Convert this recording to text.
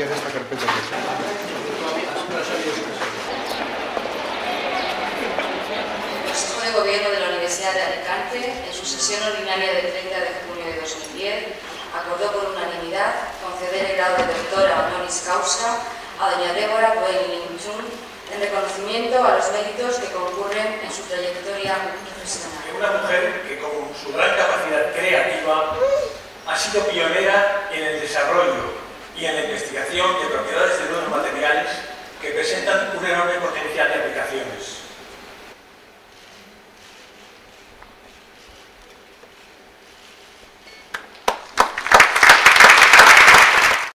copias de esta carpeta que El Consejo de Gobierno de la Universidad de Alicante, en su sesión ordinaria del 30 de junio de 2010, acordó por unanimidad conceder el grado de doctora honoris causa a doña Deborah Duen Ling Chung en reconocimiento a los méritos que concurren en su trayectoria profesional. Una mujer que con su gran capacidad creativa ha sido pionera en el desarrollo y en la investigación de propiedades de nuevos materiales que presentan un enorme potencial de aplicaciones.